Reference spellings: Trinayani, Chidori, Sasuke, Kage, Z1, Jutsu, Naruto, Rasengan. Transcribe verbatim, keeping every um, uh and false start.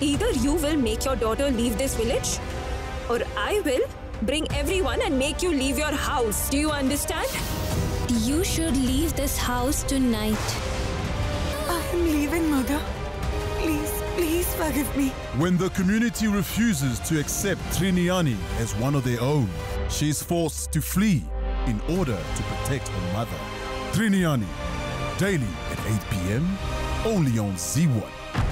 Either you will make your daughter leave this village, or I will bring everyone and make you leave your house. Do you understand? You should leave this house tonight. I am leaving, Mother. Please, please forgive me. When the community refuses to accept Trinayani as one of their own, she is forced to flee in order to protect her mother. Trinayani, daily at eight p m, only on Z one.